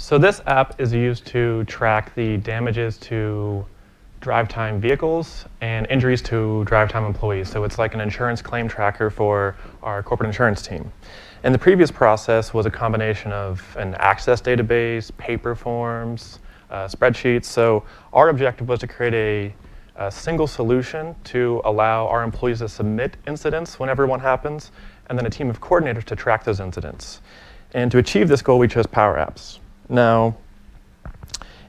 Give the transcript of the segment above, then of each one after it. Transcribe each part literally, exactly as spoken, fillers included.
So this app is used to track the damages to DriveTime vehicles and injuries to DriveTime employees. So it's like an insurance claim tracker for our corporate insurance team. And the previous process was a combination of an access database, paper forms, uh, spreadsheets. So our objective was to create a, a single solution to allow our employees to submit incidents whenever one happens, and then a team of coordinators to track those incidents. And to achieve this goal, we chose Power Apps. Now,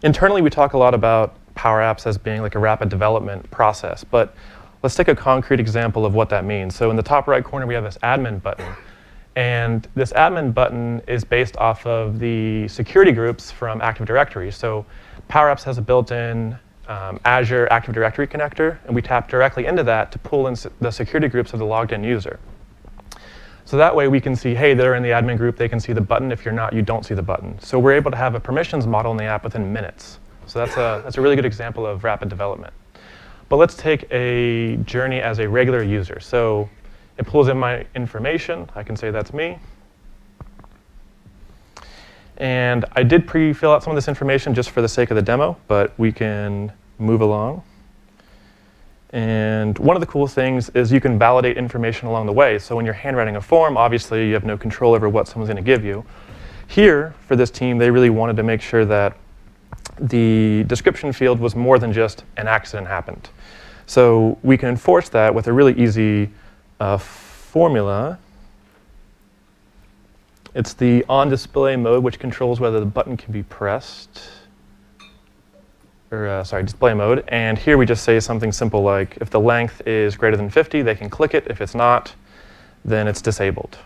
internally, we talk a lot about Power Apps as being like a rapid development process, but let's take a concrete example of what that means. So in the top right corner, we have this admin button. And this admin button is based off of the security groups from Active Directory. So Power Apps has a built-in um, Azure Active Directory connector, and we tap directly into that to pull in the security groups of the logged-in user. So that way we can see, hey, they're in the admin group, they can see the button. If you're not, you don't see the button. So we're able to have a permissions model in the app within minutes. So that's a, that's a really good example of rapid development. But let's take a journey as a regular user. So it pulls in my information. I can say that's me. And I did pre-fill out some of this information just for the sake of the demo, but we can move along. And one of the cool things is you can validate information along the way. So when you're handwriting a form, obviously you have no control over what someone's going to give you. Here, for this team, they really wanted to make sure that the description field was more than just an accident happened. So we can enforce that with a really easy uh, formula. It's the on-display mode, which controls whether the button can be pressed. Or, uh, sorry, display mode. And here we just say something simple like, if the length is greater than fifty, they can click it. If it's not, then it's disabled.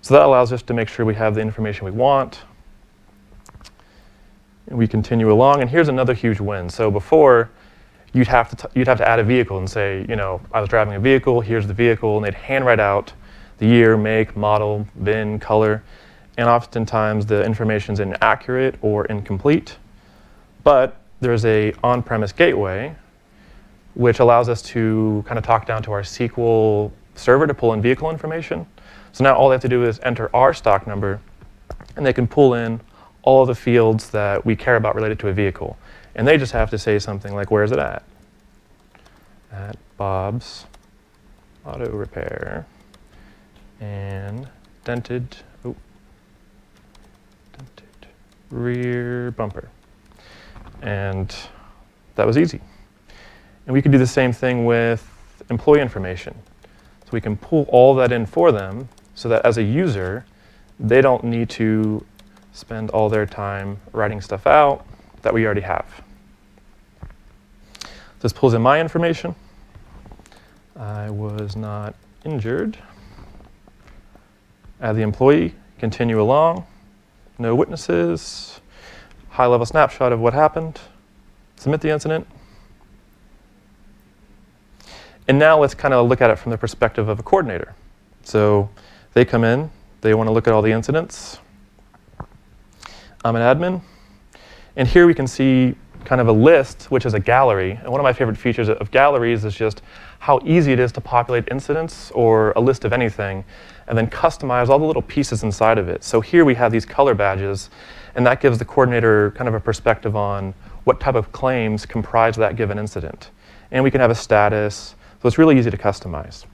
So that allows us to make sure we have the information we want. And we continue along. And here's another huge win. So before, you'd have to, t you'd have to add a vehicle and say, you know, I was driving a vehicle, here's the vehicle. And they'd handwrite out the year, make, model, V I N, color. And oftentimes, the information's inaccurate or incomplete. But there's a on-premise gateway, which allows us to kind of talk down to our S Q L server to pull in vehicle information. So now all they have to do is enter our stock number, and they can pull in all the fields that we care about related to a vehicle. And they just have to say something like, where is it at? At Bob's Auto Repair and dented, oh, dented rear bumper. And that was easy. And we could do the same thing with employee information. So we can pull all that in for them so that as a user, they don't need to spend all their time writing stuff out that we already have. This pulls in my information. I was not injured. Add the employee, continue along. No witnesses. High-level snapshot of what happened, submit the incident. And now let's kind of look at it from the perspective of a coordinator. So they come in. They want to look at all the incidents. I'm an admin. And here we can see kind of a list, which is a gallery. And one of my favorite features of galleries is just how easy it is to populate incidents or a list of anything, and then customize all the little pieces inside of it. So here we have these color badges. And that gives the coordinator kind of a perspective on what type of claims comprise that given incident. And we can have a status. So it's really easy to customize.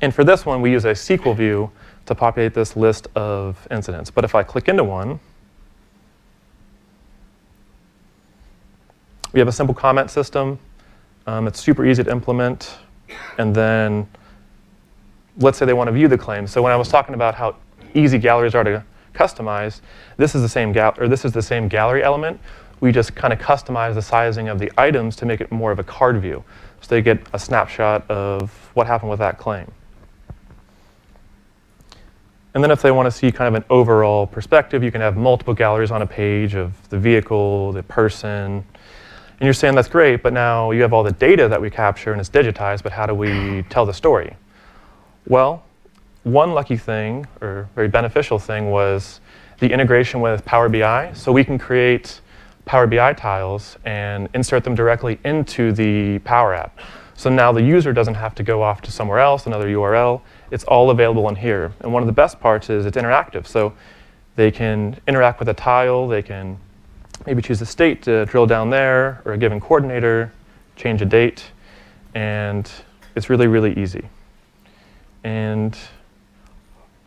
And for this one, we use a S Q L view to populate this list of incidents. But if I click into one, we have a simple comment system. Um, it's super easy to implement. And then let's say they want to view the claim. So when I was talking about how easy galleries are to customized, this is the same gal or this is the same gallery element. We just kind of customize the sizing of the items to make it more of a card view. So they get a snapshot of what happened with that claim. And then if they want to see kind of an overall perspective, you can have multiple galleries on a page of the vehicle, the person. And you're saying that's great, but now you have all the data that we capture and it's digitized, but how do we tell the story? Well, one lucky thing, or very beneficial thing, was the integration with Power B I. So we can create Power B I tiles and insert them directly into the Power App. So now the user doesn't have to go off to somewhere else, another U R L. It's all available in here. And one of the best parts is it's interactive. So They can interact with a tile. They can maybe choose a state to drill down there, or a given coordinator, change a date. And it's really, really easy. And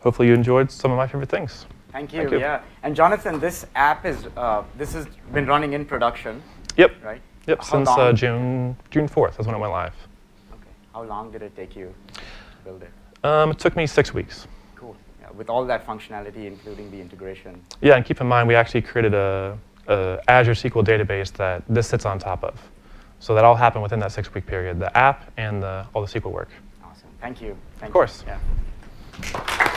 hopefully you enjoyed some of my favorite things. Thank you. Thank you. Yeah. And Jonathan, this app is uh, this has been running in production. Yep. Right. Yep. How Since uh, June June fourth, that's when it went live. Okay. How long did it take you to build it? Um, it took me six weeks. Cool. Yeah, with all that functionality, including the integration. Yeah, and keep in mind, we actually created a, a Azure S Q L database that this sits on top of. So that all happened within that six-week period: the app and the, all the S Q L work. Awesome. Thank you. Thank of course. You. Yeah.